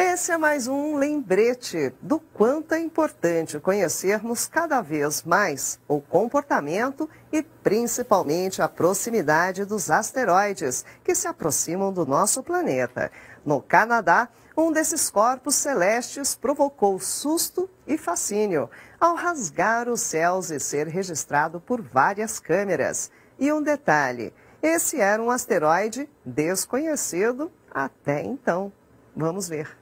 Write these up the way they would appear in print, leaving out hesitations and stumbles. Esse é mais um lembrete do quanto é importante conhecermos cada vez mais o comportamento e principalmente a proximidade dos asteroides que se aproximam do nosso planeta. No Canadá, um desses corpos celestes provocou susto e fascínio ao rasgar os céus e ser registrado por várias câmeras. E um detalhe, esse era um asteroide desconhecido até então. Vamos ver.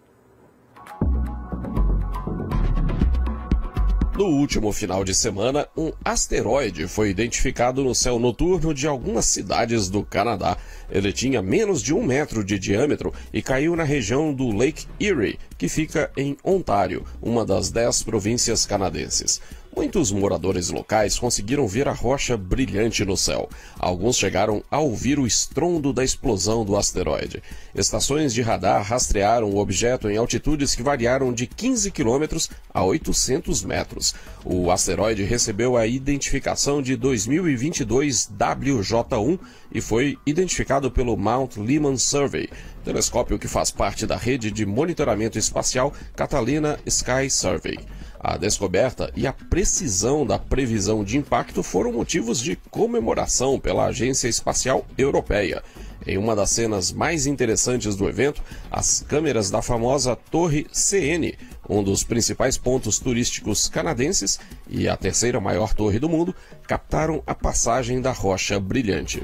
No último final de semana, um asteroide foi identificado no céu noturno de algumas cidades do Canadá. Ele tinha menos de 1 metro de diâmetro e caiu na região do Lake Erie, que fica em Ontário, uma das 10 províncias canadenses. Muitos moradores locais conseguiram ver a rocha brilhante no céu. Alguns chegaram a ouvir o estrondo da explosão do asteroide. Estações de radar rastrearam o objeto em altitudes que variaram de 15 quilômetros a 800 metros. O asteroide recebeu a identificação de 2022 WJ1 e foi identificado pelo Mount Lemmon Survey, telescópio que faz parte da rede de monitoramento espacial Catalina Sky Survey. A descoberta e a precisão da previsão de impacto foram motivos de comemoração pela Agência Espacial Europeia. Em uma das cenas mais interessantes do evento, as câmeras da famosa Torre CN, um dos principais pontos turísticos canadenses e a terceira maior torre do mundo, captaram a passagem da rocha brilhante.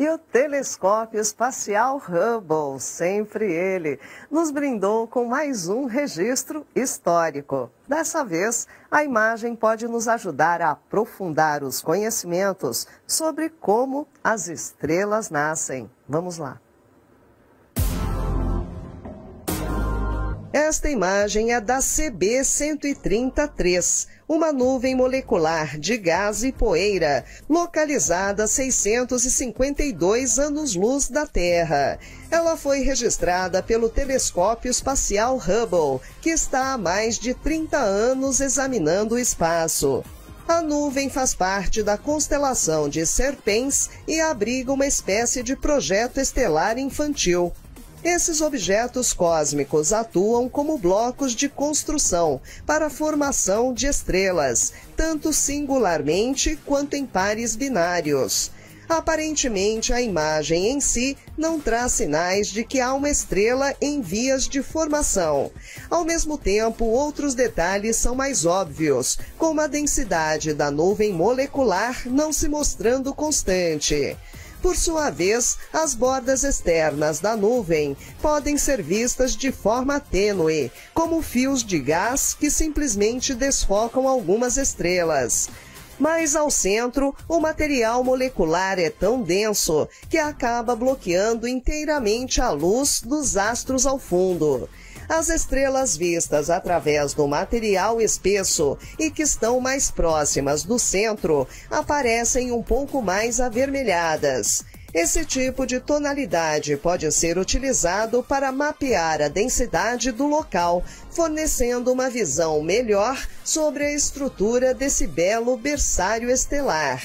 E o telescópio espacial Hubble, sempre ele, nos brindou com mais um registro histórico. Dessa vez, a imagem pode nos ajudar a aprofundar os conhecimentos sobre como as estrelas nascem. Vamos lá. Esta imagem é da CB-133, uma nuvem molecular de gás e poeira, localizada a 652 anos-luz da Terra. Ela foi registrada pelo telescópio espacial Hubble, que está há mais de 30 anos examinando o espaço. A nuvem faz parte da constelação de Serpens e abriga uma espécie de projeto estelar infantil. Esses objetos cósmicos atuam como blocos de construção para a formação de estrelas, tanto singularmente quanto em pares binários. Aparentemente, a imagem em si não traz sinais de que há uma estrela em vias de formação. Ao mesmo tempo, outros detalhes são mais óbvios, como a densidade da nuvem molecular não se mostrando constante. Por sua vez, as bordas externas da nuvem podem ser vistas de forma tênue, como fios de gás que simplesmente desfocam algumas estrelas. Mas ao centro, o material molecular é tão denso que acaba bloqueando inteiramente a luz dos astros ao fundo. As estrelas vistas através do material espesso e que estão mais próximas do centro aparecem um pouco mais avermelhadas. Esse tipo de tonalidade pode ser utilizado para mapear a densidade do local, fornecendo uma visão melhor sobre a estrutura desse belo berçário estelar.